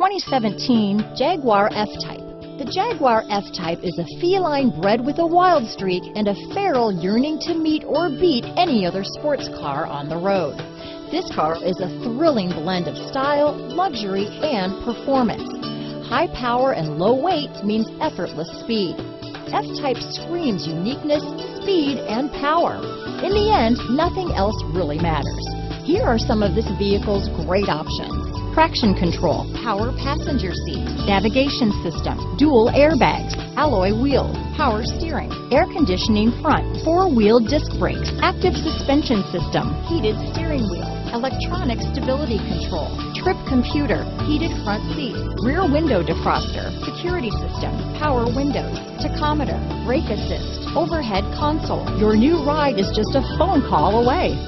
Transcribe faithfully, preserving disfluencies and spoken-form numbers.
twenty seventeen Jaguar F-Type. The Jaguar F-Type is a feline bred with a wild streak and a feral yearning to meet or beat any other sports car on the road. This car is a thrilling blend of style, luxury, and performance. High power and low weight means effortless speed. F-Type screams uniqueness, speed, and power. In the end, nothing else really matters. Here are some of this vehicle's great options: traction control, power passenger seat, navigation system, dual airbags, alloy wheels, power steering, air conditioning front, four-wheel disc brakes, active suspension system, heated steering wheel, electronic stability control, trip computer, heated front seat, rear window defroster, security system, power windows, tachometer, brake assist, overhead console. Your new ride is just a phone call away.